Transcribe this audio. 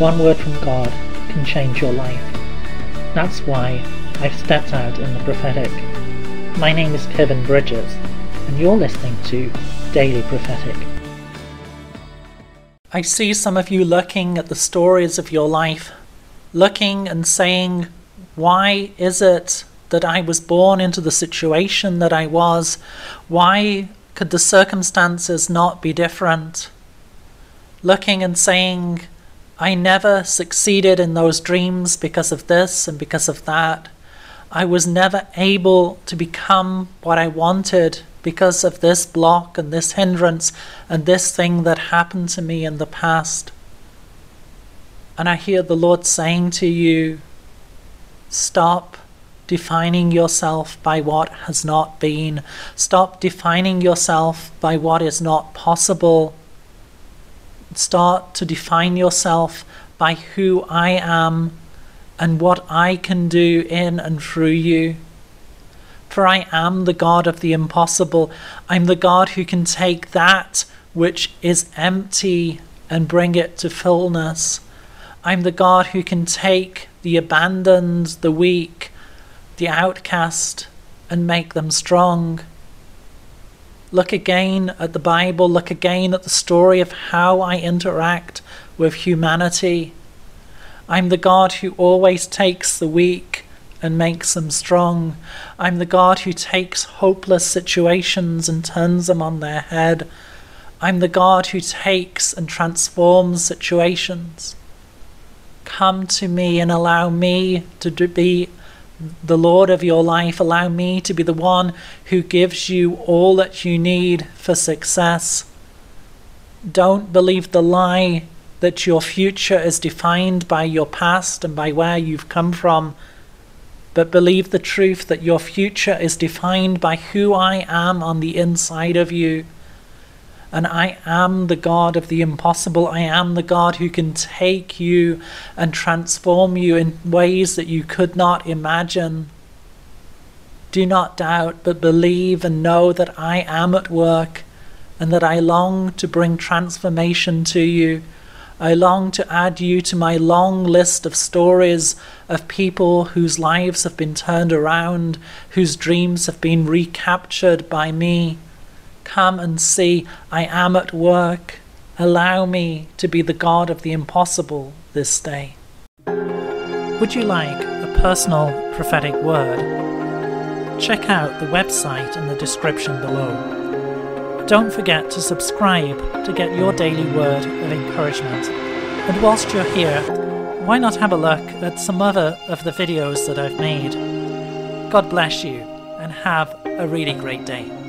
One word from God can change your life. That's why I've stepped out in the prophetic. My name is Kevin Bridges, and you're listening to Daily Prophetic. I see some of you looking at the stories of your life, looking and saying, why is it that I was born into the situation that I was? Why could the circumstances not be different? Looking and saying, I never succeeded in those dreams because of this and because of that. I was never able to become what I wanted because of this block and this hindrance and this thing that happened to me in the past. And I hear the Lord saying to you, stop defining yourself by what has not been. Stop defining yourself by what is not possible. Start to define yourself by who I am and what I can do in and through you. For I am the God of the impossible. I'm the God who can take that which is empty and bring it to fullness. I'm the God who can take the abandoned, the weak, the outcast, and make them strong. Look again at the Bible, look again at the story of how I interact with humanity. I'm the God who always takes the weak and makes them strong. I'm the God who takes hopeless situations and turns them on their head. I'm the God who takes and transforms situations. Come to me and allow me to be the Lord of your life. Allow me to be the one who gives you all that you need for success. Don't believe the lie that your future is defined by your past and by where you've come from, but believe the truth that your future is defined by who I am on the inside of you. And I am the God of the impossible. I am the God who can take you and transform you in ways that you could not imagine. Do not doubt, but believe and know that I am at work and that I long to bring transformation to you. I long to add you to my long list of stories of people whose lives have been turned around, whose dreams have been recaptured by me. Come and see, I am at work. Allow me to be the God of the impossible this day. Would you like a personal prophetic word? Check out the website in the description below. Don't forget to subscribe to get your daily word of encouragement. And whilst you're here, why not have a look at some other of the videos that I've made? God bless you and have a really great day.